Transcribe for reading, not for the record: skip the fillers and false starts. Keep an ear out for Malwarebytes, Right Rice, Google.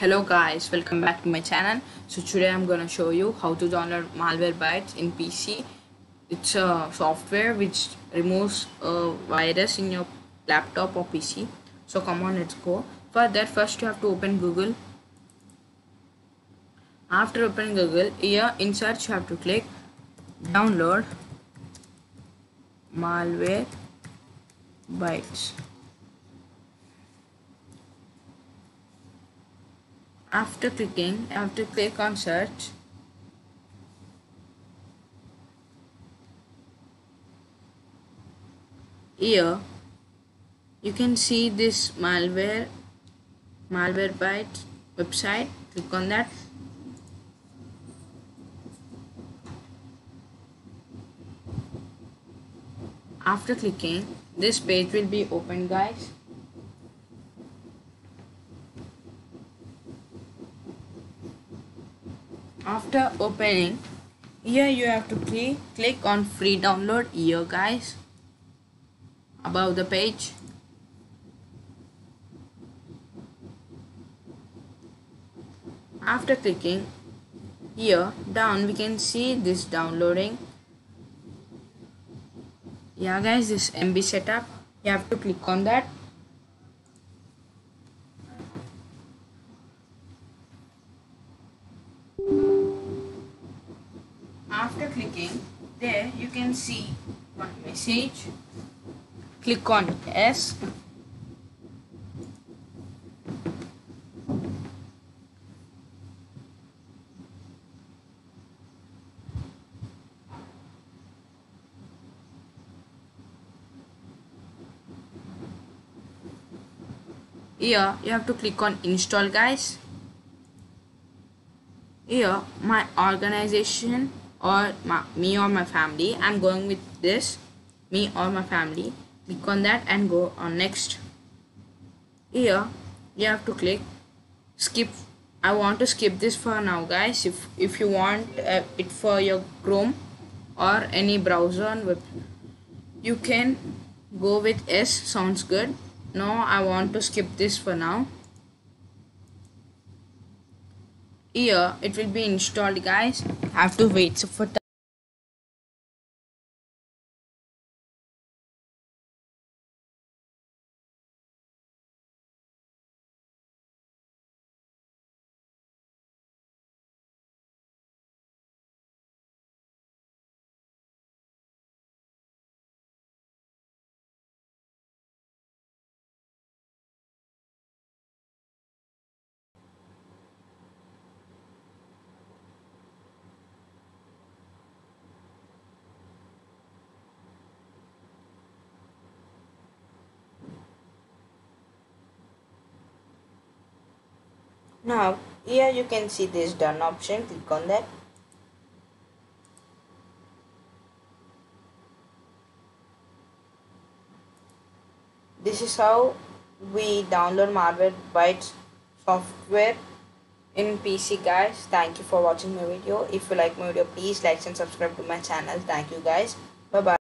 Hello guys, welcome back to my channel. So today I'm gonna show you how to download Malwarebytes in PC. It's a software which removes a virus in your laptop or PC. So come on, let's go. For that, first you have to open Google. After opening Google, here in search you have to click download Malwarebytes. After clicking, I have to click on search. Here you can see this Malwarebytes website. Click on that. After clicking, this page will be open, guys. After opening, here you have to click on free download here, guys, above the page. After clicking here down, we can see this downloading. Yeah guys, this MB setup, you have to click on that. After clicking there, you can see one message. Click on yes. Here you have to click on install, guys. Here my organization or me or my family, I'm going with this me or my family. Click on that and go on next. Here you have to click skip. I want to skip this for now, guys. If you want it for your Chrome or any browser on web, you can go with S. Sounds good. No, I want to skip this for now. Here it will be installed, guys. I have to wait for time. Now here you can see this done option. Click on that. This is how we download Malwarebytes software in PC, guys. Thank you for watching my video. If you like my video, please like and subscribe to my channel. Thank you guys. Bye bye.